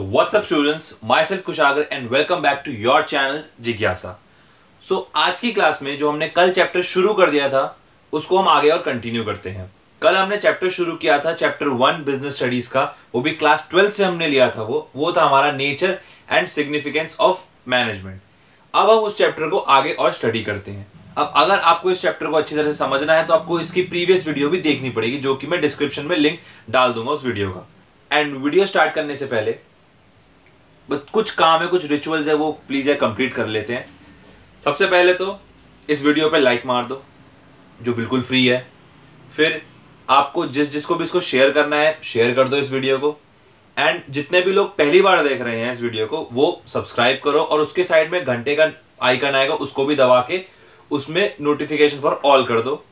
So what's up students, myself Kushagar and welcome back to your channel Jigyasa। So आज की class में जो हमने कल चैप्टर शुरू कर दिया था उसको हम आगे और कंटिन्यू करते हैं। कल हमने चैप्टर शुरू किया था चैप्टर 1 बिजनेस स्टडीज का, वो भी क्लास 12 से हमने लिया था। वो था हमारा nature and significance of management. अब हम उस चैप्टर को आगे और स्टडी करते हैं। अब अगर आपको इस चैप्टर को अच्छी तरह से समझना है तो आपको इसकी प्रीवियस वीडियो भी देखनी पड़ेगी, जो कि मैं डिस्क्रिप्शन में लिंक डाल दूंगा उस वीडियो का। एंड वीडियो स्टार्ट करने से पहले कुछ काम है, कुछ रिचुअल्स है, वो प्लीज़ यार कंप्लीट कर लेते हैं। सबसे पहले तो इस वीडियो पे लाइक मार दो जो बिल्कुल फ्री है। फिर आपको जिसको भी इसको शेयर करना है शेयर कर दो इस वीडियो को। एंड जितने भी लोग पहली बार देख रहे हैं इस वीडियो को वो सब्सक्राइब करो और उसके साइड में घंटे का आइकन आएगा उसको भी दबा के उसमें नोटिफिकेशन फॉर ऑल कर दो।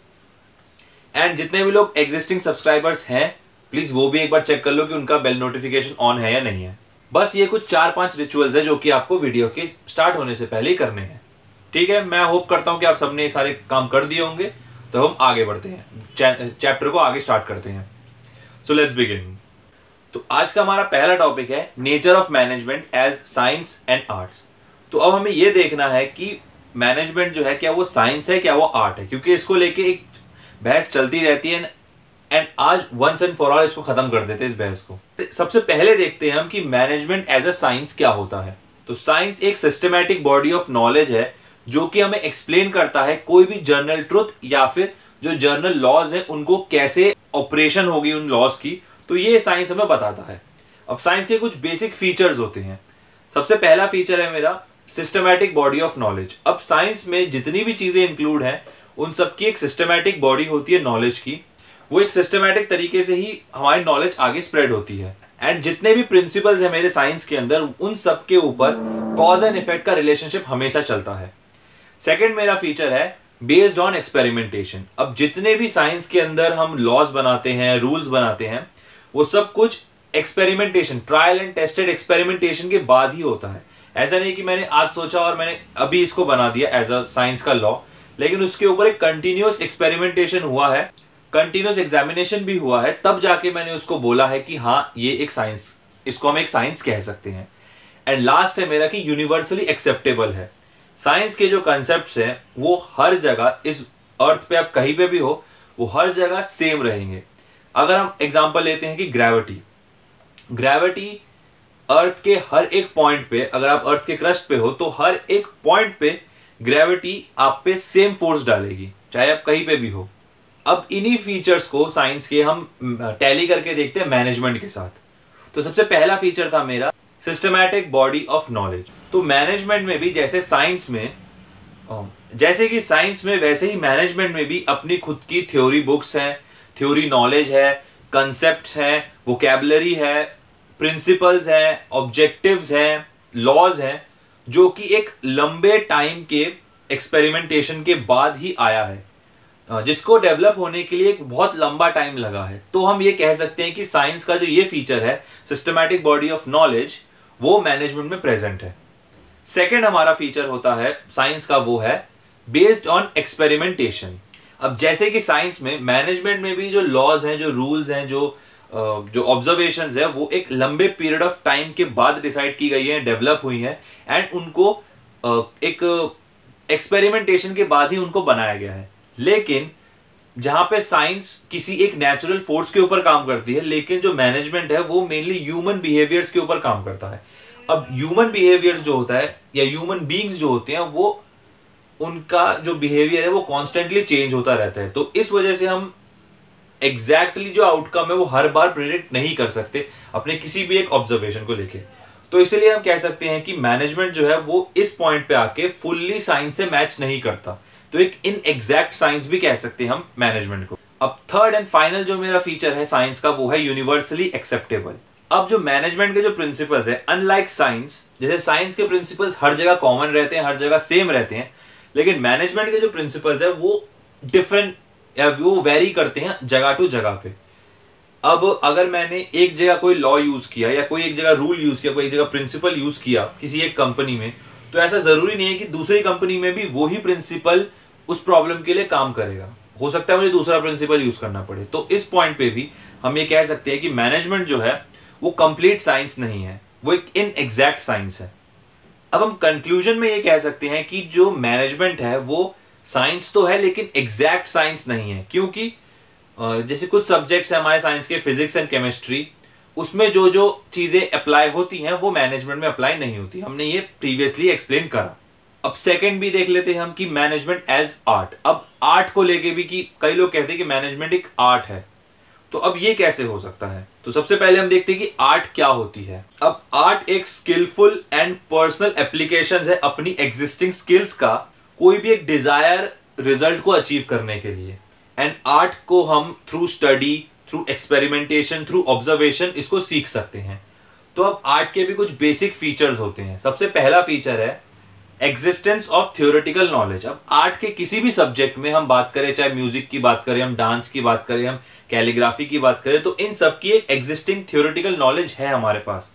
एंड जितने भी लोग एग्जिस्टिंग सब्सक्राइबर्स हैं प्लीज़ वो भी एक बार चेक कर लो कि उनका बेल नोटिफिकेशन ऑन है या नहीं है। बस ये कुछ 4-5 रिचुअल्स है जो कि आपको वीडियो के स्टार्ट होने से पहले ही करने हैं। ठीक है, मैं होप करता हूँ कि आप सबने ये सारे काम कर दिए होंगे। तो हम आगे बढ़ते हैं, चैप्टर को आगे स्टार्ट करते हैं। So let's begin. तो आज का हमारा पहला टॉपिक है nature of management as science and arts. तो अब हमें ये देखना है कि मैनेजमेंट जो है क्या वो साइंस है, क्या वो आर्ट है, क्योंकि इसको लेके एक बहस चलती रहती है। एंड आज वंस एंड फॉर ऑल इसको खत्म कर देते हैं इस बहस को। सबसे पहले देखते हैं हम कि मैनेजमेंट एज अ साइंस क्या होता है। तो साइंस एक सिस्टमैटिक बॉडी ऑफ नॉलेज है जो कि हमें एक्सप्लेन करता है कोई भी जर्नल ट्रुथ या फिर जो जर्नल लॉज हैं उनको कैसे ऑपरेशन होगी उन लॉज की, तो ये साइंस हमें बताता है। अब साइंस के कुछ बेसिक फीचर्स होते हैं। सबसे पहला फीचर है मेरा सिस्टमैटिक बॉडी ऑफ नॉलेज। अब साइंस में जितनी भी चीज़ें इंक्लूड हैं उन सबकी एक सिस्टमैटिक बॉडी होती है नॉलेज की। वो एक सिस्टमैटिक तरीके से ही हमारी नॉलेज आगे स्प्रेड होती है। एंड जितने भी प्रिंसिपल्स हैं मेरे साइंस के अंदर उन सब के ऊपर कॉज एंड इफेक्ट का रिलेशनशिप हमेशा चलता है। सेकेंड मेरा फीचर है बेस्ड ऑन एक्सपेरिमेंटेशन। अब जितने भी साइंस के अंदर हम लॉज बनाते हैं, रूल्स बनाते हैं, वो सब कुछ experimentation, trial and tested experimentation के बाद ही होता है। ऐसा नहीं कि मैंने आज सोचा और मैंने अभी इसको बना दिया एज अ साइंस का लॉ, लेकिन उसके ऊपर एक कंटिन्यूस एक्सपेरिमेंटेशन हुआ है, कंटिन्यूस एग्जामिनेशन भी हुआ है, तब जाके मैंने उसको बोला है कि हाँ ये एक साइंस, इसको हम एक साइंस कह सकते हैं। एंड लास्ट है मेरा कि यूनिवर्सली एक्सेप्टेबल है। साइंस के जो कॉन्सेप्ट्स हैं वो हर जगह इस अर्थ पे, आप कहीं पे भी हो, वो हर जगह सेम रहेंगे। अगर हम एग्जांपल लेते हैं कि ग्रेविटी अर्थ के हर एक पॉइंट पे, अगर आप अर्थ के क्रस्ट पे हो तो हर एक पॉइंट पे ग्रेविटी आप पे सेम फोर्स डालेगी, चाहे आप कहीं पे भी हो। अब इन्हीं फीचर्स को साइंस के हम टैली करके देखते हैं मैनेजमेंट के साथ। तो सबसे पहला फीचर था मेरा सिस्टमैटिक बॉडी ऑफ नॉलेज। तो मैनेजमेंट में भी जैसे कि साइंस में वैसे ही मैनेजमेंट में भी अपनी खुद की थ्योरी बुक्स हैं, थ्योरी नॉलेज है, कंसेप्ट्स हैं, वोकैबुलरी है, प्रिंसिपल्स हैं, ऑब्जेक्टिव्स हैं, लॉज हैं, जो कि एक लंबे टाइम के एक्सपेरिमेंटेशन के बाद ही आया है, जिसको डेवलप होने के लिए एक बहुत लंबा टाइम लगा है। तो हम ये कह सकते हैं कि साइंस का जो ये फीचर है सिस्टमैटिक बॉडी ऑफ नॉलेज वो मैनेजमेंट में प्रेजेंट है। सेकेंड हमारा फीचर होता है साइंस का, वो है बेस्ड ऑन एक्सपेरिमेंटेशन। अब जैसे कि साइंस में मैनेजमेंट में भी जो लॉज हैं, जो रूल्स हैं, जो ऑब्जर्वेशंस है वो एक लंबे पीरियड ऑफ टाइम के बाद डिसाइड की गई हैं, डेवलप हुई हैं, एंड उनको एक एक्सपेरिमेंटेशन के बाद ही उनको बनाया गया है। लेकिन जहाँ पे साइंस किसी एक नेचुरल फोर्स के ऊपर काम करती है, लेकिन जो मैनेजमेंट है वो मेनली ह्यूमन बिहेवियर्स के ऊपर काम करता है। अब ह्यूमन बिहेवियर्स जो होता है या ह्यूमन बीइंग्स जो होते हैं वो उनका जो बिहेवियर है वो कॉन्स्टेंटली चेंज होता रहता है। तो इस वजह से हम एग्जैक्टली जो आउटकम है वो हर बार प्रेडिक्ट नहीं कर सकते अपने किसी भी एक ऑब्जर्वेशन को लेके। तो इसलिए हम कह सकते हैं कि मैनेजमेंट जो है वो इस पॉइंट पे आके फुल्ली साइंस से मैच नहीं करता, तो एक इनएग्जैक्ट साइंस भी कह सकते हैं हम मैनेजमेंट को। अब थर्ड एंड फाइनल जो मेरा फीचर है साइंस का वो है यूनिवर्सली एक्सेप्टेबल। अब जो मैनेजमेंट के जो प्रिंसिपल्स है, अनलाइक साइंस, जैसे साइंस के प्रिंसिपल्स हर जगह कॉमन रहते हैं, हर जगह सेम रहते हैं, लेकिन मैनेजमेंट के जो प्रिंसिपल्स है वो डिफरेंट या वो वेरी करते हैं जगह टू जगह पे। अब अगर मैंने एक जगह कोई लॉ यूज़ किया या कोई एक जगह रूल यूज़ किया, कोई एक जगह प्रिंसिपल यूज़ किया किसी एक कंपनी में, तो ऐसा ज़रूरी नहीं है कि दूसरी कंपनी में भी वही प्रिंसिपल उस प्रॉब्लम के लिए काम करेगा। हो सकता है मुझे दूसरा प्रिंसिपल यूज़ करना पड़े। तो इस पॉइंट पे भी हम ये कह सकते हैं कि मैनेजमेंट जो है वो कंप्लीट साइंस नहीं है। वो एक इनएग्जैक्ट साइंस है। अब हम कंक्लूजन में ये कह सकते हैं कि जो मैनेजमेंट है वो साइंस तो है लेकिन एग्जैक्ट साइंस नहीं है, क्योंकि जैसे कुछ सब्जेक्ट्स हैं हमारे साइंस के, फिजिक्स एंड केमिस्ट्री, उसमें जो जो चीज़ें अप्लाई होती हैं वो मैनेजमेंट में अप्लाई नहीं होती। हमने ये प्रीवियसली एक्सप्लेन करा। अब सेकंड भी देख लेते हैं हम कि मैनेजमेंट एज आर्ट। अब आर्ट को लेके भी कि कई लोग कहते हैं कि मैनेजमेंट एक आर्ट है, तो अब ये कैसे हो सकता है? तो सबसे पहले हम देखते हैं कि आर्ट क्या होती है। अब आर्ट एक स्किलफुल एंड पर्सनल एप्लीकेशन है अपनी एग्जिस्टिंग स्किल्स का कोई भी एक डिजायर रिजल्ट को अचीव करने के लिए। एंड आर्ट को हम through study, through experimentation, through observation इसको सीख सकते हैं। तो अब आर्ट के भी कुछ बेसिक फीचर्स होते हैं। सबसे पहला फीचर है एग्जिस्टेंस ऑफ थ्योरेटिकल नॉलेज। अब आर्ट के किसी भी सब्जेक्ट में हम बात करें, चाहे म्यूजिक की बात करें, हम डांस की बात करें, हम कैलीग्राफी की बात करें, तो इन सब की एक एग्जिस्टिंग थ्योरेटिकल नॉलेज है हमारे पास।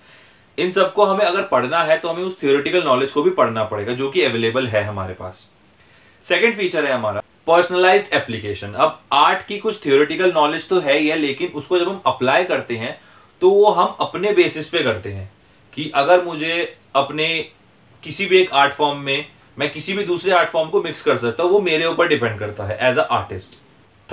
इन सबको हमें अगर पढ़ना है तो हमें उस थ्योरेटिकल नॉलेज को भी पढ़ना पड़ेगा जो कि अवेलेबल है हमारे पास। सेकेंड फीचर है हमारा पर्सनलाइज्ड एप्लीकेशन। अब आर्ट की कुछ थ्योरेटिकल नॉलेज तो है ही है, लेकिन उसको जब हम अप्लाई करते हैं तो वो हम अपने बेसिस पे करते हैं कि अगर मुझे अपने किसी भी एक आर्ट फॉर्म में मैं किसी भी दूसरे आर्ट फॉर्म को मिक्स कर सकता हूँ, वो मेरे ऊपर डिपेंड करता है एज अ आर्टिस्ट।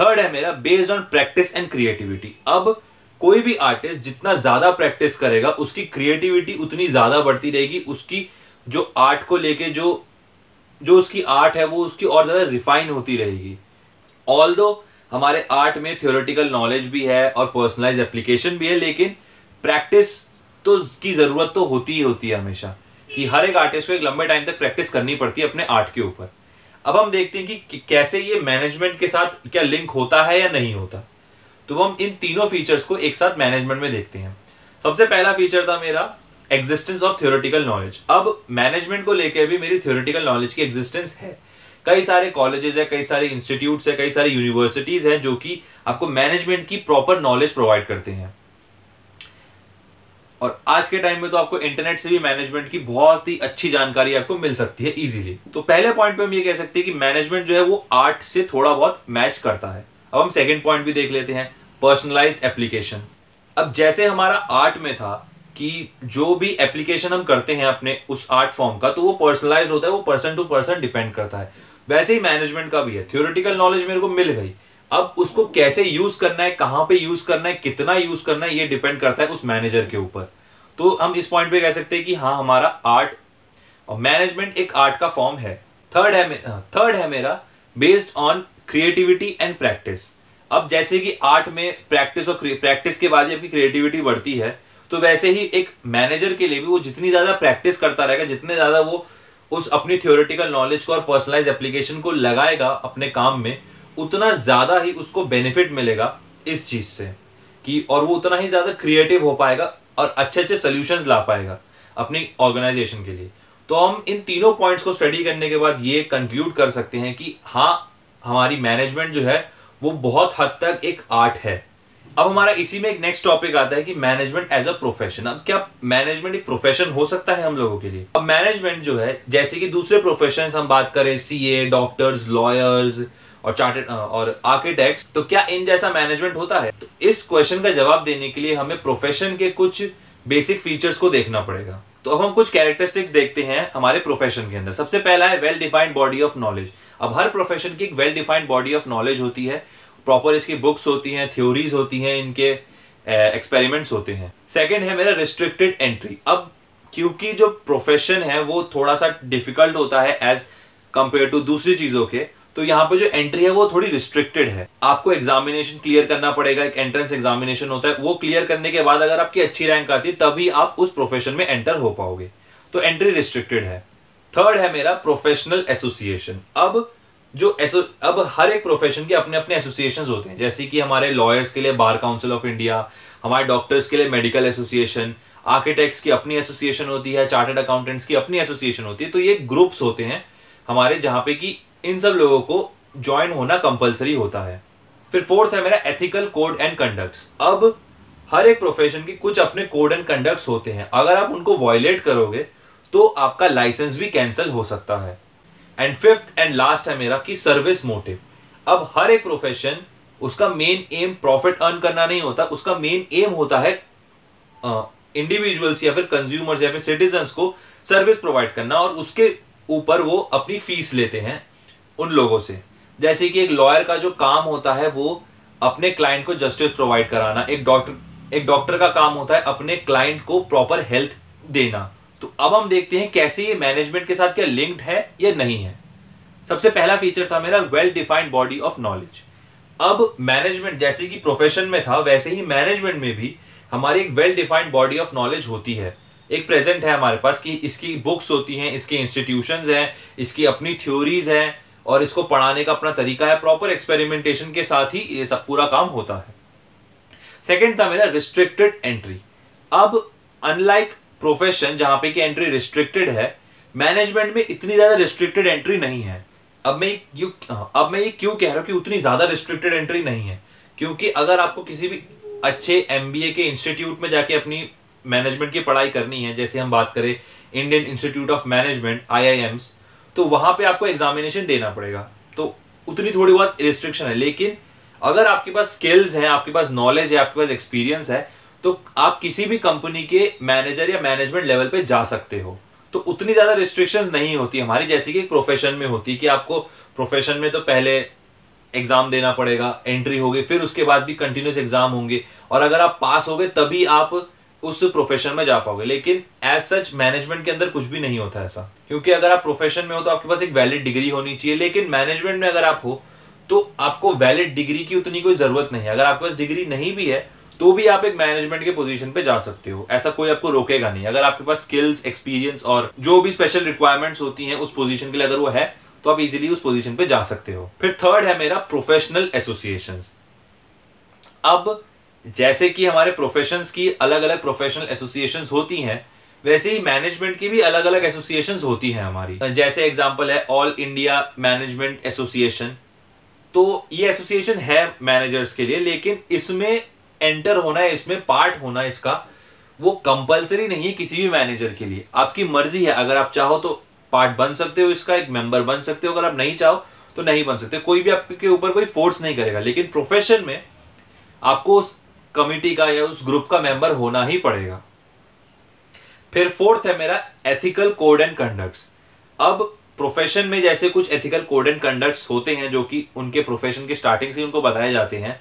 थर्ड है मेरा based on practice and creativity. अब कोई भी आर्टिस्ट जितना ज़्यादा प्रैक्टिस करेगा उसकी क्रिएटिविटी उतनी ज़्यादा बढ़ती रहेगी, उसकी जो आर्ट को लेके जो उसकी आर्ट है वो उसकी और ज़्यादा रिफाइन होती रहेगी। ऑल्दो हमारे आर्ट में थ्योरेटिकल नॉलेज भी है और पर्सनलाइज एप्लीकेशन भी है, लेकिन प्रैक्टिस तो की ज़रूरत तो होती ही होती है हमेशा, कि हर एक आर्टिस्ट को एक लंबे टाइम तक प्रैक्टिस करनी पड़ती है अपने आर्ट के ऊपर। अब हम देखते हैं कि कैसे ये मैनेजमेंट के साथ क्या लिंक होता है या नहीं होता। तो हम इन तीनों फीचर्स को एक साथ मैनेजमेंट में देखते हैं। सबसे पहला फीचर था मेरा एग्जिस्टेंस ऑफ थ्योरेटिकल नॉलेज। अब मैनेजमेंट को लेकर भी मेरी थ्योरेटिकल नॉलेज की एग्जिस्टेंस है। कई सारे कॉलेजेस है, कई सारे इंस्टीट्यूट्स है, कई सारी यूनिवर्सिटीज़ हैं जो कि आपको मैनेजमेंट की प्रॉपर नॉलेज प्रोवाइड करते हैं। और आज के टाइम में तो आपको इंटरनेट से भी मैनेजमेंट की बहुत ही अच्छी जानकारी आपको मिल सकती है इजीली। तो पहले पॉइंट पे हम ये कह सकते हैं कि मैनेजमेंट जो है वो आर्ट से थोड़ा बहुत मैच करता है। अब हम सेकेंड पॉइंट भी देख लेते हैं, पर्सनलाइज्ड एप्लीकेशन। अब जैसे हमारा आर्ट में था कि जो भी एप्लीकेशन हम करते हैं अपने उस आर्ट फॉर्म का तो वो पर्सनलाइज्ड होता है, वो पर्सन टू पर्सन डिपेंड करता है, वैसे ही मैनेजमेंट का भी है। थ्योरेटिकल नॉलेज मेरे को मिल गई, अब उसको कैसे यूज़ करना है, कहाँ पे यूज़ करना है, कितना यूज़ करना है, ये डिपेंड करता है उस मैनेजर के ऊपर। तो हम इस पॉइंट पे कह सकते हैं कि हाँ, हमारा आर्ट और मैनेजमेंट एक आर्ट का फॉर्म है। थर्ड है मेरा based on creativity and practice. अब जैसे कि आर्ट में प्रैक्टिस और प्रैक्टिस के बाद ही आपकी क्रिएटिविटी बढ़ती है, तो वैसे ही एक मैनेजर के लिए भी वो जितनी ज़्यादा प्रैक्टिस करता रहेगा, जितने ज़्यादा वो उस अपनी थ्योरेटिकल नॉलेज को और पर्सनलाइज एप्लीकेशन को लगाएगा अपने काम में, उतना ज़्यादा ही उसको बेनिफिट मिलेगा इस चीज़ से कि, और वो उतना ही ज़्यादा क्रिएटिव हो पाएगा और अच्छे सॉल्यूशंस ला पाएगा अपनी ऑर्गेनाइजेशन के लिए। तो हम इन तीनों पॉइंट्स को स्टडी करने के बाद ये कंक्लूड कर सकते हैं कि हाँ, हमारी मैनेजमेंट जो है वो बहुत हद तक एक आर्ट है। अब हमारा इसी में एक नेक्स्ट टॉपिक आता है कि मैनेजमेंट एज अ प्रोफेशन। अब क्या मैनेजमेंट एक प्रोफेशन हो सकता है हम लोगों के लिए? अब मैनेजमेंट जो है, जैसे कि दूसरे प्रोफेशंस हम बात करें, सीए, डॉक्टर्स, लॉयर्स और चार्टर्ड और आर्किटेक्ट्स, तो क्या इन जैसा मैनेजमेंट होता है? तो इस क्वेश्चन का जवाब देने के लिए हमें प्रोफेशन के कुछ बेसिक फीचर्स को देखना पड़ेगा। तो अब हम कुछ कैरेक्टरिस्टिक्स देखते हैं हमारे प्रोफेशन के अंदर। सबसे पहला है well defined body of knowledge. अब हर प्रोफेशन की एक well defined body of knowledge होती है, प्रॉपर इसकी बुक्स होती हैं, थ्योरीज होती हैं, इनके एक्सपेरिमेंट्स होते हैं। सेकंड है मेरा रिस्ट्रिक्टेड एंट्री। अब क्योंकि जो प्रोफेशन है वो थोड़ा सा डिफिकल्ट होता है एज कंपेयर टू दूसरी चीज़ों के, तो यहाँ पे जो एंट्री है वो थोड़ी रिस्ट्रिक्टेड है। आपको एग्जामिनेशन क्लियर करना पड़ेगा, एक एंट्रेंस एग्जामिनेशन होता है, वो क्लियर करने के बाद अगर आपकी अच्छी रैंक आती है तभी आप उस प्रोफेशन में एंटर हो पाओगे, तो एंट्री रिस्ट्रिक्टेड है। थर्ड है मेरा प्रोफेशनल एसोसिएशन। अब हर एक प्रोफेशन के अपने अपने एसोसिएशंस होते हैं, जैसे कि हमारे लॉयर्स के लिए बार काउंसिल ऑफ इंडिया, हमारे डॉक्टर्स के लिए मेडिकल एसोसिएशन, आर्किटेक्ट्स की अपनी एसोसिएशन होती है, चार्टर्ड अकाउंटेंट्स की अपनी एसोसिएशन होती है। तो ये ग्रुप्स होते हैं हमारे जहाँ पे कि इन सब लोगों को ज्वाइन होना कंपलसरी होता है। फिर फोर्थ है मेरा एथिकल कोड एंड कंडक्ट्स। अब हर एक प्रोफेशन के कुछ अपने कोड एंड कंडक्ट्स होते हैं, अगर आप उनको वायलेट करोगे तो आपका लाइसेंस भी कैंसिल हो सकता है। एंड फिफ्थ एंड लास्ट है मेरा कि सर्विस मोटिव। अब हर एक प्रोफेशन, उसका मेन एम प्रॉफिट अर्न करना नहीं होता, उसका मेन एम होता है इंडिविजुअल्स या फिर कंज्यूमर्स या फिर सिटीजन्स को सर्विस प्रोवाइड करना, और उसके ऊपर वो अपनी फीस लेते हैं उन लोगों से। जैसे कि एक लॉयर का जो काम होता है वो अपने क्लाइंट को जस्टिस प्रोवाइड कराना, एक डॉक्टर का काम होता है अपने क्लाइंट को प्रॉपर हेल्थ देना। तो अब हम देखते हैं कैसे ये मैनेजमेंट के साथ क्या लिंक्ड है या नहीं है। सबसे पहला फीचर था मेरा well defined body of knowledge. अब मैनेजमेंट जैसे कि प्रोफेशन में था, वैसे ही मैनेजमेंट में भी हमारी एक well defined body of knowledge होती है, एक प्रेजेंट है हमारे पास कि इसकी बुक्स होती हैं, इसके इंस्टीट्यूशंस हैं, इसकी अपनी थ्योरीज हैं और इसको पढ़ाने का अपना तरीका है, प्रॉपर एक्सपेरिमेंटेशन के साथ ही ये सब पूरा काम होता है। सेकेंड था मेरा रिस्ट्रिक्टेड एंट्री। अब अनलाइक प्रोफेशन जहाँ पे कि एंट्री रिस्ट्रिक्टेड है, मैनेजमेंट में इतनी ज़्यादा रिस्ट्रिक्टेड एंट्री नहीं है। अब मैं ये क्यों कह रहा हूँ कि उतनी ज़्यादा रिस्ट्रिक्टेड एंट्री नहीं है, क्योंकि अगर आपको किसी भी अच्छे MBA के इंस्टीट्यूट में जाके अपनी मैनेजमेंट की पढ़ाई करनी है, जैसे हम बात करें Indian Institute of Management IIMs, तो वहाँ पे आपको एग्जामिनेशन देना पड़ेगा, तो उतनी थोड़ी बहुत रिस्ट्रिक्शन है। लेकिन अगर आपके पास स्किल्स हैं, आपके पास नॉलेज है, आपके पास एक्सपीरियंस है, तो आप किसी भी कंपनी के मैनेजर या मैनेजमेंट लेवल पे जा सकते हो। तो उतनी ज़्यादा रिस्ट्रिक्शंस नहीं होती हमारी जैसे कि प्रोफेशन में होती, कि आपको प्रोफेशन में तो पहले एग्ज़ाम देना पड़ेगा, एंट्री होगी, फिर उसके बाद भी कंटिन्यूस एग्ज़ाम होंगे और अगर आप पास हो गए तभी आप उस प्रोफेशन में जा पाओगे। लेकिन एज सच मैनेजमेंट के अंदर कुछ भी नहीं होता ऐसा, क्योंकि अगर आप प्रोफेशन में हो तो आपके पास एक वैलिड डिग्री होनी चाहिए, लेकिन मैनेजमेंट में अगर आप हो तो आपको वैलिड डिग्री की उतनी कोई ज़रूरत नहीं है। अगर आपके पास डिग्री नहीं भी है तो भी आप एक मैनेजमेंट के पोजीशन पे जा सकते हो, ऐसा कोई आपको रोकेगा नहीं। अगर आपके पास स्किल्स, एक्सपीरियंस और जो भी स्पेशल रिक्वायरमेंट्स होती हैं उस पोजीशन के लिए अगर वो है तो आप इजीली उस पोजीशन पे जा सकते हो। फिर थर्ड है मेरा प्रोफेशनल एसोसिएशंस। अब जैसे कि हमारे प्रोफेशंस की अलग अलग प्रोफेशनल एसोसिएशंस होती हैं, वैसे ही मैनेजमेंट की भी अलग अलग एसोसिएशंस होती हैं हमारी। जैसे एग्जाम्पल है ऑल इंडिया मैनेजमेंट एसोसिएशन, तो ये एसोसिएशन है मैनेजर्स के लिए, लेकिन इसमें एंटर होना है, इसमें पार्ट होना इसका वो कंपलसरी नहीं है किसी भी मैनेजर के लिए। आपकी मर्जी है, अगर आप चाहो तो पार्ट बन सकते हो, इसका एक मेंबर बन सकते हो, अगर आप नहीं चाहो तो नहीं बन सकते, कोई भी आपके ऊपर कोई फोर्स नहीं करेगा। लेकिन प्रोफेशन में आपको उस कमिटी का या उस ग्रुप का मेंबर होना ही पड़ेगा। फिर फोर्थ है मेरा एथिकल कोड एंड कंडक्ट्स। अब प्रोफेशन में जैसे कुछ एथिकल कोड एंड कंडक्ट्स होते हैं जो कि उनके प्रोफेशन के स्टार्टिंग से उनको बताए जाते हैं,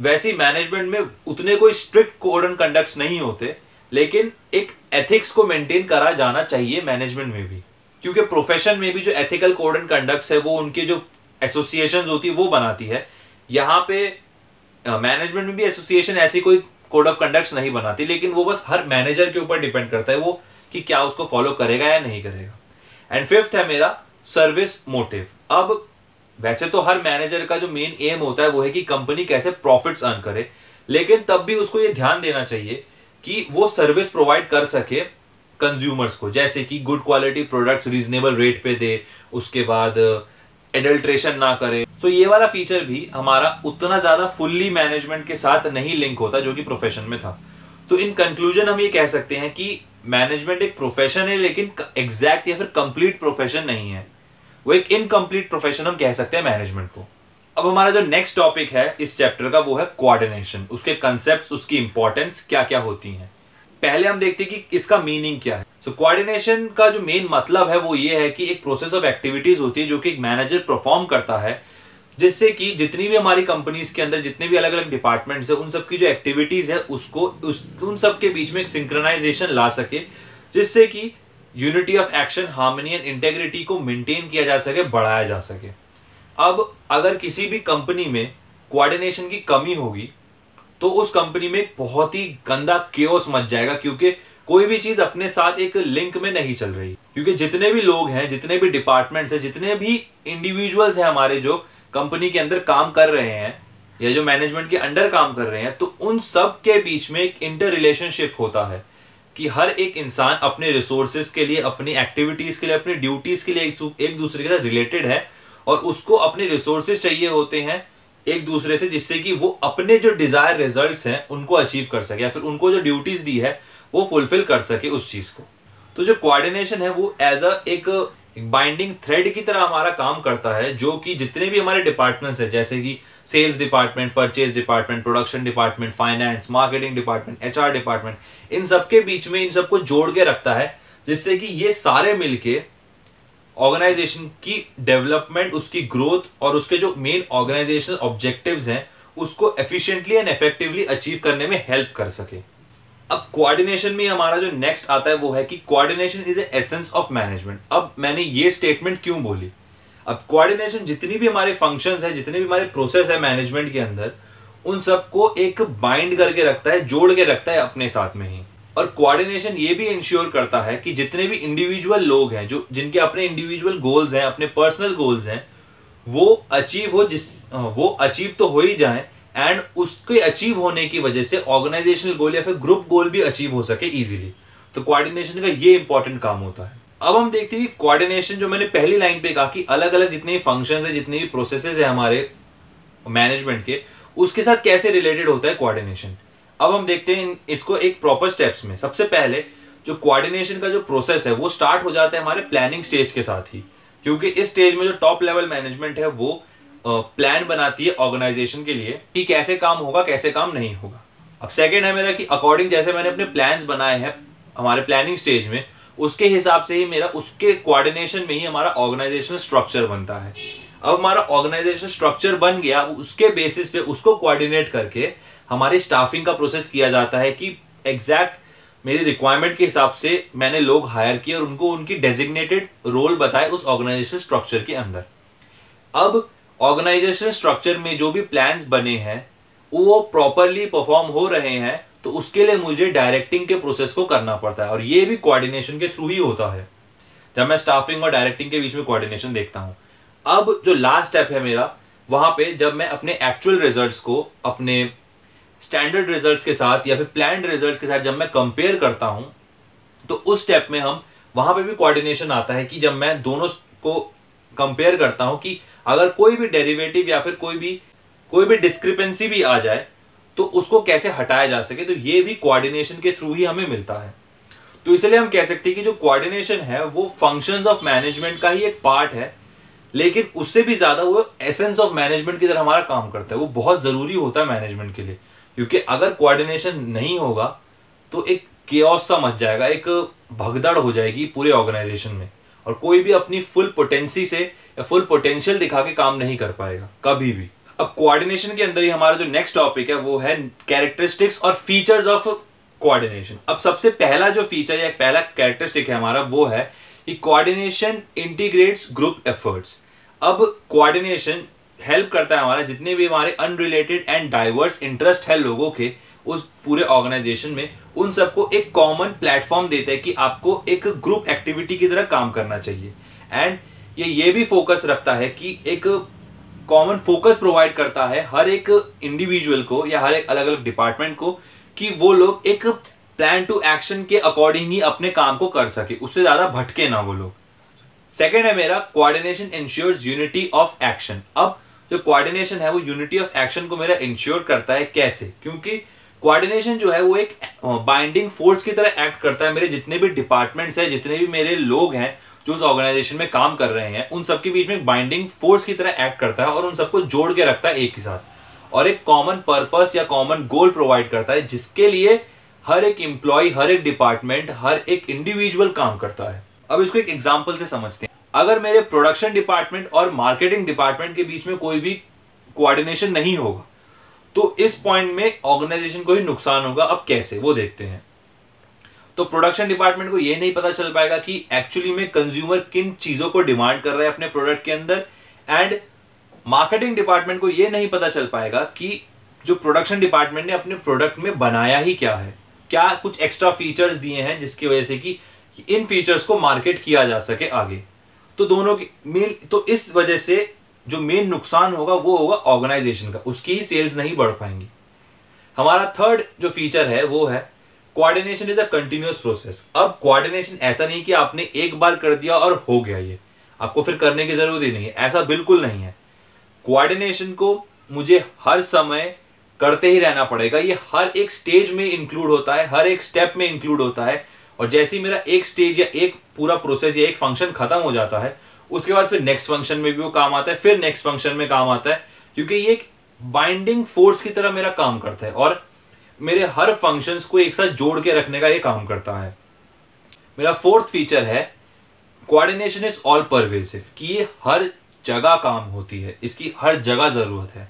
वैसे ही मैनेजमेंट में उतने कोई स्ट्रिक्ट कोड एंड कंडक्ट्स नहीं होते, लेकिन एक एथिक्स को मेंटेन करा जाना चाहिए मैनेजमेंट में भी, क्योंकि प्रोफेशन में भी जो एथिकल कोड एंड कंडक्ट्स है वो उनके जो एसोसिएशंस होती है वो बनाती है। यहाँ पे मैनेजमेंट में भी एसोसिएशन ऐसी कोई कोड ऑफ कंडक्ट्स नहीं बनाती, लेकिन वो बस हर मैनेजर के ऊपर डिपेंड करता है वो कि क्या उसको फॉलो करेगा या नहीं करेगा। एंड फिफ्थ है मेरा सर्विस मोटिव। अब वैसे तो हर मैनेजर का जो मेन एम होता है वो है कि कंपनी कैसे प्रॉफिट्स अर्न करे, लेकिन तब भी उसको ये ध्यान देना चाहिए कि वो सर्विस प्रोवाइड कर सके कंज्यूमर्स को, जैसे कि good quality products reasonable rate पे दे, उसके बाद एडल्ट्रेशन ना करे। सो ये वाला फीचर भी हमारा उतना ज़्यादा फुल्ली मैनेजमेंट के साथ नहीं लिंक होता जो कि प्रोफेशन में था। तो इन कंक्लूजन हम ये कह सकते हैं कि मैनेजमेंट एक प्रोफेशन है, लेकिन एग्जैक्ट या फिर कंप्लीट प्रोफेशन नहीं है, वो एक इनकम्प्लीट प्रोफेशन हम कह सकते हैं मैनेजमेंट को। अब हमारा जो नेक्स्ट टॉपिक है इस चैप्टर का वो है कोऑर्डिनेशन, उसके कंसेप्ट्स, उसकी इंपॉर्टेंस क्या क्या होती हैं। पहले हम देखते हैं कि इसका मीनिंग क्या है। सो कोऑर्डिनेशन का जो मेन मतलब है वो ये है कि एक प्रोसेस ऑफ एक्टिविटीज होती है जो कि एक मैनेजर परफॉर्म करता है, जिससे कि जितनी भी हमारी कंपनीज के अंदर जितने भी अलग अलग डिपार्टमेंट्स है उन सबकी जो एक्टिविटीज है उसको उन सबके बीच में एक सिंक्रोनाइजेशन ला सके, जिससे कि unity of action, harmony and integrity को मेंटेन किया जा सके, बढ़ाया जा सके। अब अगर किसी भी कंपनी में कोऑर्डिनेशन की कमी होगी तो उस कंपनी में एक बहुत ही गंदा केओस मच जाएगा, क्योंकि कोई भी चीज़ अपने साथ एक लिंक में नहीं चल रही, क्योंकि जितने भी लोग हैं, जितने भी डिपार्टमेंट्स हैं, जितने भी इंडिविजुअल्स हैं हमारे जो कंपनी के अंदर काम कर रहे हैं या जो मैनेजमेंट के अंडर काम कर रहे हैं, तो उन सब के बीच में एक इंटर रिलेशनशिप होता है कि हर एक इंसान अपने रिसोर्सेज के लिए, अपनी एक्टिविटीज़ के लिए, अपनी ड्यूटीज़ के लिए एक दूसरे के साथ रिलेटेड है और उसको अपने रिसोर्सेज चाहिए होते हैं एक दूसरे से, जिससे कि वो अपने जो डिज़ायर रिजल्ट्स हैं उनको अचीव कर सके या फिर उनको जो ड्यूटीज़ दी है वो फुलफिल कर सके उस चीज़ को। तो जो कोऑर्डिनेशन है वो एज अ एक बाइंडिंग थ्रेड की तरह हमारा काम करता है, जो कि जितने भी हमारे डिपार्टमेंट्स हैं, जैसे कि sales department, purchase department, production department, finance, marketing department, HR department, इन सबके बीच में इन सबको जोड़ के रखता है, जिससे कि ये सारे मिलके ऑर्गेनाइजेशन की डेवलपमेंट, उसकी ग्रोथ और उसके जो मेन ऑर्गेनाइजेशनल ऑब्जेक्टिव्स हैं उसको एफिशिएंटली एंड इफेक्टिवली अचीव करने में हेल्प कर सके। अब कोऑर्डिनेशन में हमारा जो नेक्स्ट आता है वो है कि coordination is the essence of management. अब मैंने ये स्टेटमेंट क्यों बोली? अब कोऑर्डिनेशन जितनी भी हमारे फंक्शंस है, जितने भी हमारे प्रोसेस है मैनेजमेंट के अंदर, उन सबको एक बाइंड करके रखता है, जोड़ के रखता है अपने साथ में ही। और कोऑर्डिनेशन ये भी इंश्योर करता है कि जितने भी इंडिविजुअल लोग हैं, जो जिनके अपने इंडिविजुअल गोल्स हैं, अपने पर्सनल गोल्स हैं, वो अचीव तो हो ही जाए, एंड उसके अचीव होने की वजह से ऑर्गेनाइजेशनल गोल या फिर ग्रुप गोल भी अचीव हो सके इजीली। तो कोऑर्डिनेशन का ये इंपॉर्टेंट काम होता है। अब हम देखते हैं कि कोऑर्डिनेशन, जो मैंने पहली लाइन पे कहा कि अलग अलग जितने भी फंक्शंस है, जितने भी प्रोसेसेस है हमारे मैनेजमेंट के, उसके साथ कैसे रिलेटेड होता है कोऑर्डिनेशन। अब हम देखते हैं इसको एक प्रॉपर स्टेप्स में। सबसे पहले जो कोऑर्डिनेशन का जो प्रोसेस है वो स्टार्ट हो जाता है हमारे प्लानिंग स्टेज के साथ ही, क्योंकि इस स्टेज में जो टॉप लेवल मैनेजमेंट है वो प्लान बनाती है ऑर्गेनाइजेशन के लिए कि कैसे काम होगा, कैसे काम नहीं होगा। अब सेकंड है मेरा कि अकॉर्डिंग जैसे मैंने अपने प्लान्स बनाए हैं हमारे प्लानिंग स्टेज में, उसके हिसाब से ही मेरा उसके कोऑर्डिनेशन में ही हमारा ऑर्गेनाइजेशनल स्ट्रक्चर बनता है। अब हमारा ऑर्गेनाइजेशनल स्ट्रक्चर बन गया, उसके बेसिस पे उसको कोऑर्डिनेट करके हमारे स्टाफिंग का प्रोसेस किया जाता है कि एग्जैक्ट मेरी रिक्वायरमेंट के हिसाब से मैंने लोग हायर किए और उनको उनकी डेजिग्नेटेड रोल बताए उस ऑर्गेनाइजेशन स्ट्रक्चर के अंदर। अब ऑर्गेनाइजेशन स्ट्रक्चर में जो भी प्लान्स बने हैं वो प्रॉपरली परफॉर्म हो रहे हैं, तो उसके लिए मुझे डायरेक्टिंग के प्रोसेस को करना पड़ता है, और ये भी कोऑर्डिनेशन के थ्रू ही होता है जब मैं स्टाफिंग और डायरेक्टिंग के बीच में कोऑर्डिनेशन देखता हूँ। अब जो लास्ट स्टेप है मेरा, वहाँ पे जब मैं अपने एक्चुअल रिजल्ट्स को अपने स्टैंडर्ड रिजल्ट्स के साथ या फिर प्लान्ड रिजल्ट्स के साथ जब मैं कंपेयर करता हूं, तो उस स्टेप में हम वहां पे भी कोऑर्डिनेशन आता है कि जब मैं दोनों को कंपेयर करता हूं कि अगर कोई भी डेरिवेटिव या फिर कोई भी डिस्क्रिपेंसी भी आ जाए तो उसको कैसे हटाया जा सके, तो ये भी कोऑर्डिनेशन के थ्रू ही हमें मिलता है। तो इसलिए हम कह सकते हैं कि जो कोऑर्डिनेशन है वो फंक्शंस ऑफ मैनेजमेंट का ही एक पार्ट है, लेकिन उससे भी ज़्यादा वो एसेंस ऑफ मैनेजमेंट की तरह हमारा काम करता है। वो बहुत ज़रूरी होता है मैनेजमेंट के लिए, क्योंकि अगर कोऑर्डिनेशन नहीं होगा तो एक केओस सा मच जाएगा, एक भगदड़ हो जाएगी पूरे ऑर्गेनाइजेशन में, और कोई भी अपनी फुल पोटेंसी से या फुल पोटेंशियल दिखा के काम नहीं कर पाएगा कभी भी। अब कोऑर्डिनेशन के अंदर ही हमारा जो नेक्स्ट टॉपिक है वो है कैरेक्टरिस्टिक्स और फीचर्स ऑफ कोऑर्डिनेशन। अब सबसे पहला जो फीचर या पहला कैरेक्टरिस्टिक है हमारा वो है कि कोऑर्डिनेशन इंटीग्रेट्स ग्रुप एफर्ट्स। अब कोऑर्डिनेशन हेल्प करता है हमारा जितने भी हमारे अनरिलेटेड एंड डाइवर्स इंटरेस्ट है लोगों के उस पूरे ऑर्गेनाइजेशन में, उन सबको एक कॉमन प्लेटफॉर्म देता है कि आपको एक ग्रुप एक्टिविटी की तरह काम करना चाहिए। एंड ये भी फोकस रखता है कि एक कॉमन फोकस प्रोवाइड करता है हर एक इंडिविजुअल को या हर एक अलग अलग डिपार्टमेंट को, कि वो लोग एक प्लान टू एक्शन के अकॉर्डिंग ही अपने काम को कर सके, उससे ज़्यादा भटके ना वो लोग। सेकेंड है मेरा coordination ensures unity of action. अब जो कोऑर्डिनेशन है वो यूनिटी ऑफ एक्शन को मेरा इंश्योर करता है, कैसे? क्योंकि कोऑर्डिनेशन जो है वो एक बाइंडिंग फोर्स की तरह एक्ट करता है। मेरे जितने भी डिपार्टमेंट्स हैं, जितने भी मेरे लोग हैं जो उस ऑर्गेनाइजेशन में काम कर रहे हैं, उन सबके बीच में बाइंडिंग फोर्स की तरह एक्ट करता है और उन सबको जोड़ के रखता है एक ही साथ, और एक कॉमन पर्पस या कॉमन गोल प्रोवाइड करता है, जिसके लिए हर एक एम्प्लॉय, हर एक डिपार्टमेंट, हर एक इंडिविजुअल काम करता है। अब इसको एक एग्जाम्पल से समझते हैं। अगर मेरे प्रोडक्शन डिपार्टमेंट और मार्केटिंग डिपार्टमेंट के बीच में कोई भी कोऑर्डिनेशन नहीं होगा तो इस पॉइंट में ऑर्गेनाइजेशन को ही नुकसान होगा। अब कैसे, वो देखते हैं। तो प्रोडक्शन डिपार्टमेंट को ये नहीं पता चल पाएगा कि एक्चुअली में कंज्यूमर किन चीज़ों को डिमांड कर रहे हैं अपने प्रोडक्ट के अंदर, एंड मार्केटिंग डिपार्टमेंट को ये नहीं पता चल पाएगा कि जो प्रोडक्शन डिपार्टमेंट ने अपने प्रोडक्ट में बनाया ही क्या है, क्या कुछ एक्स्ट्रा फीचर्स दिए हैं जिसकी वजह से कि इन फीचर्स को मार्केट किया जा सके आगे। तो दोनों की मेन, तो इस वजह से जो मेन नुकसान होगा वो होगा ऑर्गेनाइजेशन का, उसकी ही सेल्स नहीं बढ़ पाएंगी। हमारा थर्ड जो फीचर है वो है coordination is a continuous process. अब कोऑर्डिनेशन ऐसा नहीं कि आपने एक बार कर दिया और हो गया, ये आपको फिर करने की जरूरत ही नहीं है, ऐसा बिल्कुल नहीं है। कोऑर्डिनेशन को मुझे हर समय करते ही रहना पड़ेगा, ये हर एक स्टेज में इंक्लूड होता है, हर एक स्टेप में इंक्लूड होता है, और जैसे ही मेरा एक स्टेज या एक पूरा प्रोसेस या एक फंक्शन खत्म हो जाता है उसके बाद फिर नेक्स्ट फंक्शन में भी वो काम आता है, फिर नेक्स्ट फंक्शन में काम आता है, क्योंकि ये एक बाइंडिंग फोर्स की तरह मेरा काम करता है और मेरे हर फंक्शंस को एक साथ जोड़ के रखने का ये काम करता है। मेरा फोर्थ फीचर है कोऑर्डिनेशन इज ऑल परवेसिव, कि ये हर जगह काम होती है, इसकी हर जगह ज़रूरत है।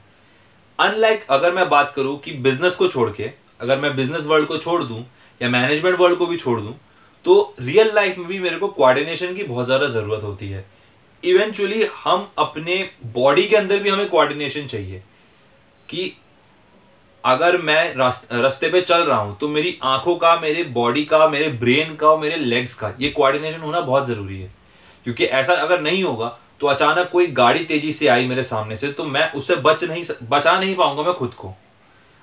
अनलाइक अगर मैं बात करूँ कि बिजनेस को छोड़ के, अगर मैं बिजनेस वर्ल्ड को छोड़ दूँ या मैनेजमेंट वर्ल्ड को भी छोड़ दूँ, तो रियल लाइफ में भी मेरे को कोऑर्डिनेशन की बहुत ज़्यादा ज़रूरत होती है। इवेंचुअली हम अपने बॉडी के अंदर भी हमें कोऑर्डिनेशन चाहिए, कि अगर मैं रास्ते पे चल रहा हूँ तो मेरी आंखों का, मेरे बॉडी का, मेरे ब्रेन का और मेरे लेग्स का ये कोऑर्डिनेशन होना बहुत ज़रूरी है। क्योंकि ऐसा अगर नहीं होगा तो अचानक कोई गाड़ी तेज़ी से आई मेरे सामने से, तो मैं उससे बचा नहीं पाऊंगा मैं खुद को।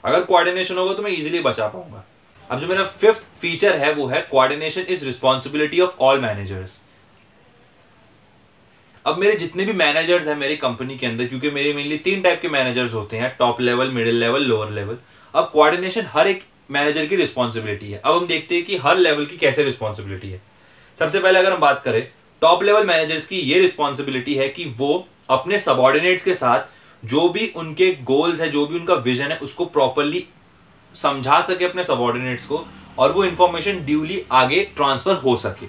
अगर कोऑर्डिनेशन होगा तो मैं ईजिली बचा पाऊंगा। अब जो मेरा फिफ्थ फीचर है वो है coordination is responsibility of all managers. अब मेरे जितने भी मैनेजर्स हैं मेरी कंपनी के अंदर, क्योंकि मेरे मेनली 3 टाइप के मैनेजर्स होते हैं, top level, middle level, lower level. अब कोऑर्डिनेशन हर एक मैनेजर की रिस्पॉन्सिबिलिटी है। अब हम देखते हैं कि हर लेवल की कैसे रिस्पॉन्सिबिलिटी है। सबसे पहले अगर हम बात करें टॉप लेवल मैनेजर्स की, ये रिस्पॉन्सिबिलिटी है कि वो अपने सबॉर्डिनेट्स के साथ जो भी उनके गोल्स है, जो भी उनका विजन है, उसको प्रॉपरली समझा सके अपने सबॉर्डिनेट्स को, और वो इन्फॉर्मेशन ड्यूली आगे ट्रांसफर हो सके।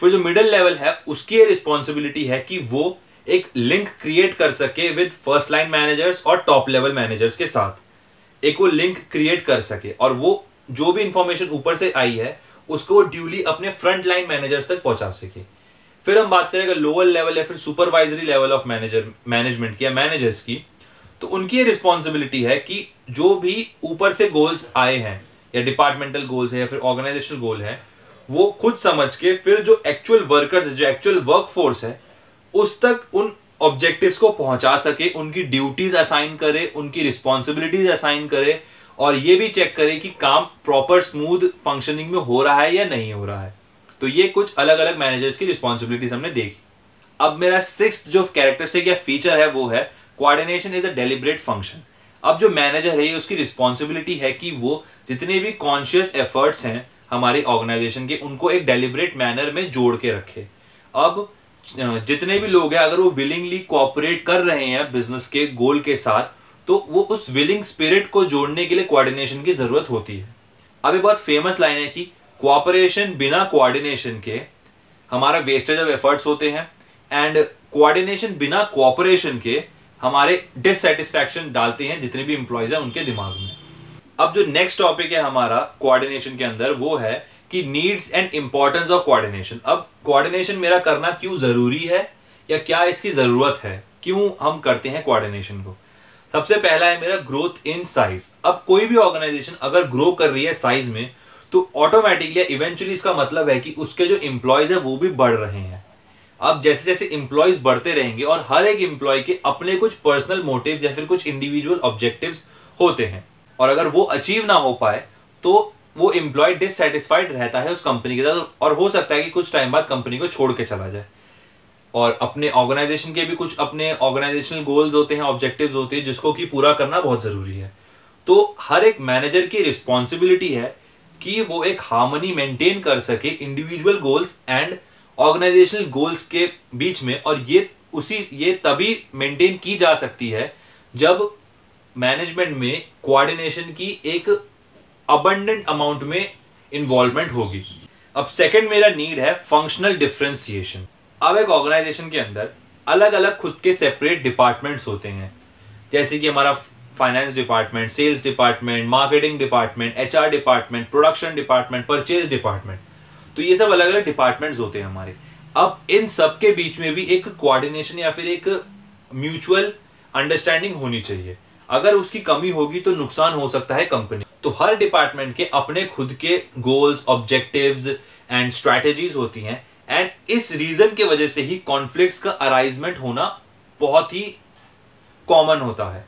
फिर जो मिडिल लेवल है उसकी ये रिस्पॉन्सिबिलिटी है कि वो एक लिंक क्रिएट कर सके विद फर्स्ट लाइन मैनेजर्स और टॉप लेवल मैनेजर्स के साथ, एक वो लिंक क्रिएट कर सके और वो जो भी इंफॉर्मेशन ऊपर से आई है उसको वो ड्यूली अपने फ्रंट लाइन मैनेजर्स तक पहुंचा सके। फिर हम बात करेंगे लोअर लेवल या फिर सुपरवाइजरी लेवल ऑफ मैनेजमेंट की या मैनेजर्स की, तो उनकी ये रिस्पॉन्सिबिलिटी है कि जो भी ऊपर से गोल्स आए हैं या डिपार्टमेंटल गोल्स है या फिर ऑर्गेनाइजेशनल गोल है, वो खुद समझ के फिर जो एक्चुअल वर्कर्स है, जो एक्चुअल वर्कफोर्स है, उस तक उन ऑब्जेक्टिव्स को पहुंचा सके, उनकी ड्यूटीज असाइन करे, उनकी रिस्पॉन्सिबिलिटीज असाइन करे और ये भी चेक करे कि काम प्रॉपर स्मूथ फंक्शनिंग में हो रहा है या नहीं हो रहा है। तो ये कुछ अलग अलग मैनेजर्स की रिस्पॉन्सिबिलिटीज हमने देखी। अब मेरा सिक्स्थ जो कैरेक्टरिस्टिक या फीचर है वो है coordination is a deliberate function. अब जो मैनेजर है ये उसकी रिस्पॉन्सिबिलिटी है कि वो जितने भी कॉन्शियस एफर्ट्स हैं हमारे ऑर्गेनाइजेशन के, उनको एक डेलिब्रेट मैनर में जोड़ के रखे। अब जितने भी लोग हैं अगर वो विलिंगली कोऑपरेट कर रहे हैं बिजनेस के गोल के साथ, तो वो उस विलिंग स्पिरिट को जोड़ने के लिए कोऑर्डिनेशन की ज़रूरत होती है। अब एक बहुत फेमस लाइन है कि कोऑपरेशन बिना कोऑर्डिनेशन के हमारा वेस्टेज ऑफ एफर्ट्स होते हैं एंड कोऑर्डिनेशन बिना कोऑपरेशन के हमारे डिससेटिस्फैक्शन डालते हैं जितने भी एम्प्लॉयज़ हैं उनके दिमाग में। अब जो नेक्स्ट टॉपिक है हमारा कोऑर्डिनेशन के अंदर वो है कि needs and importance of coordination. अब कोऑर्डिनेशन मेरा करना क्यों ज़रूरी है या क्या इसकी ज़रूरत है, क्यों हम करते हैं कोऑर्डिनेशन को। सबसे पहला है मेरा ग्रोथ इन साइज। अब कोई भी ऑर्गेनाइजेशन अगर ग्रो कर रही है साइज में तो ऑटोमेटिकली इवेंचुअली इसका मतलब है कि उसके जो एम्प्लॉयज़ हैं वो भी बढ़ रहे हैं। अब जैसे जैसे एम्प्लॉयज़ बढ़ते रहेंगे और हर एक एम्प्लॉय के अपने कुछ पर्सनल मोटिव्स या फिर कुछ इंडिविजुअल ऑब्जेक्टिव्स होते हैं, और अगर वो अचीव ना हो पाए तो वो एम्प्लॉय डिससेटिस्फाइड रहता है उस कंपनी के साथ, और हो सकता है कि कुछ टाइम बाद कंपनी को छोड़ के चला जाए। और अपने ऑर्गेनाइजेशन के भी कुछ अपने ऑर्गेनाइजेशनल गोल्स होते हैं, ऑब्जेक्टिव्स होते हैं, जिसको कि पूरा करना बहुत ज़रूरी है। तो हर एक मैनेजर की रिस्पॉन्सिबिलिटी है कि वो एक हार्मनी मेंटेन कर सके individual goals and organisational goals के बीच में, और ये तभी मेंटेन की जा सकती है जब मैनेजमेंट में कोऑर्डिनेशन की एक अबंडेंट अमाउंट में इन्वॉल्वमेंट होगी। अब सेकंड मेरा नीड है फंक्शनल डिफरेंशिएशन। अब एक ऑर्गेनाइजेशन के अंदर अलग अलग खुद के सेपरेट डिपार्टमेंट्स होते हैं, जैसे कि हमारा finance department, sales department, marketing department, HR department, production department, purchase department, तो ये सब अलग अलग डिपार्टमेंट्स होते हैं हमारे। अब इन सब के बीच में भी एक कोऑर्डिनेशन या फिर एक म्यूचुअल अंडरस्टैंडिंग होनी चाहिए। अगर उसकी कमी होगी तो नुकसान हो सकता है कंपनी। तो हर डिपार्टमेंट के अपने खुद के गोल्स, ऑब्जेक्टिव्स एंड स्ट्रैटेजीज होती हैं, एंड इस रीज़न के वजह से ही कॉन्फ्लिक्ट्स का अराइजमेंट होना बहुत ही कॉमन होता है।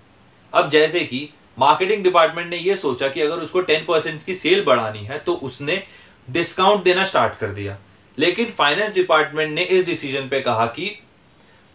अब जैसे कि मार्केटिंग डिपार्टमेंट ने ये सोचा कि अगर उसको 10% की सेल बढ़ानी है तो उसने डिस्काउंट देना स्टार्ट कर दिया, लेकिन फाइनेंस डिपार्टमेंट ने इस डिसीजन पर कहा कि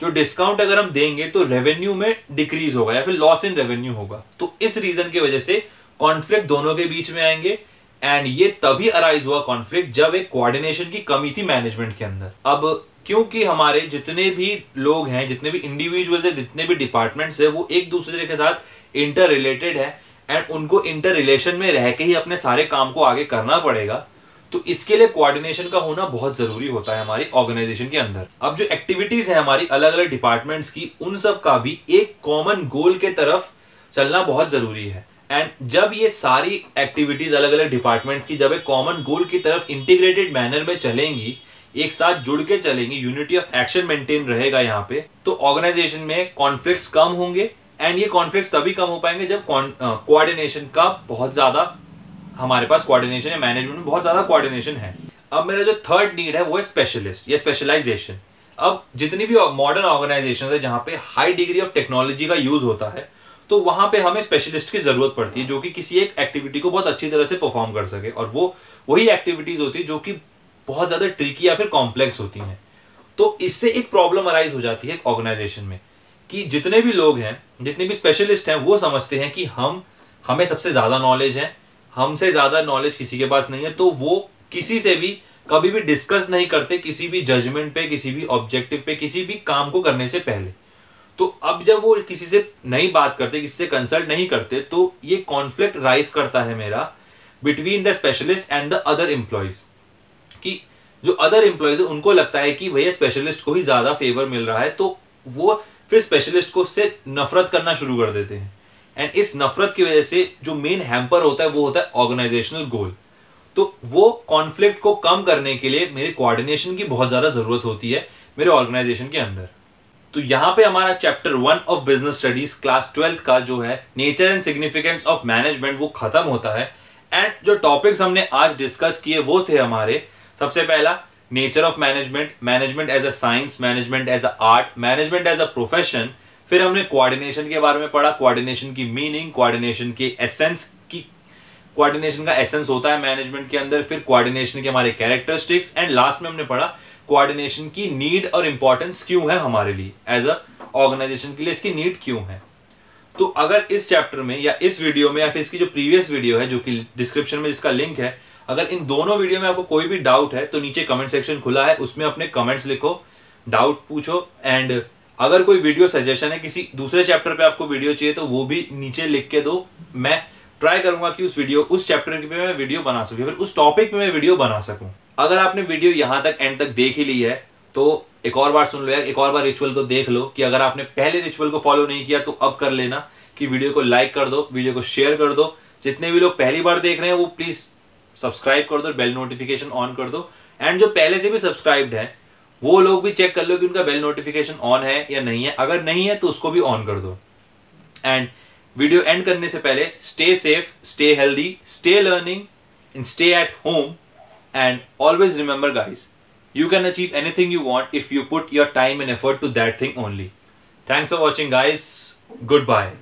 जो डिस्काउंट अगर हम देंगे तो रेवेन्यू में डिक्रीज होगा या फिर लॉस इन रेवेन्यू होगा। तो इस रीजन की वजह से कॉन्फ्लिक्ट दोनों के बीच में आएंगे, एंड ये तभी अराइज हुआ कॉन्फ्लिक्ट जब एक कोऑर्डिनेशन की कमी थी मैनेजमेंट के अंदर। अब क्योंकि हमारे जितने भी लोग हैं, जितने भी इंडिविजुअल्स हैं, जितने भी डिपार्टमेंट्स हैं, वो एक दूसरे के साथ इंटर रिलेटेड है एंड उनको इंटर रिलेशन में रह के ही अपने सारे काम को आगे करना पड़ेगा, तो इसके लिए कोऑर्डिनेशन का होना बहुत जरूरी होता है हमारी ऑर्गेनाइजेशन के अंदर। अब जो एक्टिविटीज है हमारी अलग अलग डिपार्टमेंट्स की, उन सब का भी एक कॉमन गोल के तरफ चलना बहुत जरूरी है। एंड जब ये सारी एक्टिविटीज अलग अलग डिपार्टमेंट्स की जब एक कॉमन गोल की तरफ इंटीग्रेटेड मैनर में चलेंगी, एक साथ जुड़ के चलेंगी, यूनिटी ऑफ एक्शन मेंटेन रहेगा यहाँ पे, तो ऑर्गेनाइजेशन में कॉन्फ्लिक्ट्स कम होंगे। एंड ये कॉन्फ्लिक्ट्स तभी कम हो पाएंगे जब कोऑर्डिनेशन का बहुत ज्यादा हमारे पास कोऑर्डिनेशन है, मैनेजमेंट में बहुत ज्यादा कोऑर्डिनेशन है। अब मेरा जो थर्ड नीड है वो है स्पेशलिस्ट या स्पेशलाइजेशन। अब जितनी भी मॉडर्न ऑर्गेनाइजेशन है जहाँ पे हाई डिग्री ऑफ टेक्नोलॉजी का यूज होता है, तो वहाँ पे हमें स्पेशलिस्ट की जरूरत पड़ती है जो कि किसी एक एक्टिविटी को बहुत अच्छी तरह से परफॉर्म कर सके, और वो वही एक्टिविटीज होती है जो कि बहुत ज्यादा ट्रिकी या फिर कॉम्प्लेक्स होती हैं। तो इससे एक प्रॉब्लम अराइज हो जाती है ऑर्गेनाइजेशन में कि जितने भी लोग हैं, जितने भी स्पेशलिस्ट हैं, वो समझते हैं कि हमें सबसे ज्यादा नॉलेज है, हमसे ज्यादा नॉलेज किसी के पास नहीं है, तो वो किसी से भी कभी भी डिस्कस नहीं करते किसी भी जजमेंट पे, किसी भी ऑब्जेक्टिव पे, किसी भी काम को करने से पहले। तो अब जब वो किसी से नहीं बात करते, किसी से कंसल्ट नहीं करते, तो ये कॉन्फ्लिक्ट राइज करता है मेरा between the specialist and the other employees, कि जो अदर एम्प्लॉयज है उनको लगता है कि भैया स्पेशलिस्ट को ही ज्यादा फेवर मिल रहा है, तो वो फिर स्पेशलिस्ट को उससे नफरत करना शुरू कर देते हैं। एंड इस नफरत की वजह से जो मेन हैम्पर होता है वो होता है ऑर्गेनाइजेशनल गोल। तो वो कॉन्फ्लिक्ट को कम करने के लिए मेरे कोऑर्डिनेशन की बहुत ज़्यादा ज़रूरत होती है मेरे ऑर्गेनाइजेशन के अंदर। तो यहाँ पे हमारा chapter 1 of business studies class 12 का जो है nature and significance of management वो खत्म होता है। एंड जो टॉपिक्स हमने आज डिस्कस किए वो थे हमारे, सबसे पहला nature of management, management as a science, management as a art, management as a profession. फिर हमने कोऑर्डिनेशन के बारे में पढ़ा, कोऑर्डिनेशन की मीनिंग, कोऑर्डिनेशन के एसेंस की, कोऑर्डिनेशन का एसेंस होता है मैनेजमेंट के अंदर, फिर कोऑर्डिनेशन के हमारे कैरेक्टरिस्टिक्स, एंड लास्ट में हमने पढ़ा कोऑर्डिनेशन की नीड और इम्पोर्टेंस क्यों है हमारे लिए एज अ ऑर्गेनाइजेशन के लिए, इसकी नीड क्यों है। तो अगर इस चैप्टर में या इस वीडियो में या फिर इसकी जो प्रीवियस वीडियो है जो कि डिस्क्रिप्शन में जिसका लिंक है, अगर इन दोनों वीडियो में आपको कोई भी डाउट है तो नीचे कमेंट सेक्शन खुला है, उसमें अपने कमेंट्स लिखो, डाउट पूछो। एंड अगर कोई वीडियो सजेशन है, किसी दूसरे चैप्टर पे आपको वीडियो चाहिए, तो वो भी नीचे लिख के दो। मैं ट्राई करूंगा कि उस चैप्टर पे मैं वीडियो बना सकूं, फिर उस टॉपिक पे मैं वीडियो बना सकूं। अगर आपने वीडियो यहाँ तक एंड तक देख ही ली है तो एक और बार सुन लो यार, एक और बार रिचुअल को देख लो कि अगर आपने पहले रिचुअल को फॉलो नहीं किया तो अब कर लेना, कि वीडियो को लाइक कर दो, वीडियो को शेयर कर दो। जितने भी लोग पहली बार देख रहे हैं वो प्लीज सब्सक्राइब कर दो, बेल नोटिफिकेशन ऑन कर दो। एंड जो पहले से भी सब्सक्राइब्ड है वो लोग भी चेक कर लो कि उनका बेल नोटिफिकेशन ऑन है या नहीं है, अगर नहीं है तो उसको भी ऑन कर दो। एंड वीडियो एंड करने से पहले stay safe, stay healthy, stay learning and stay at home. And always remember guys, You can achieve anything you want if you put your time and effort to that thing only. Thanks for watching, guys. Goodbye.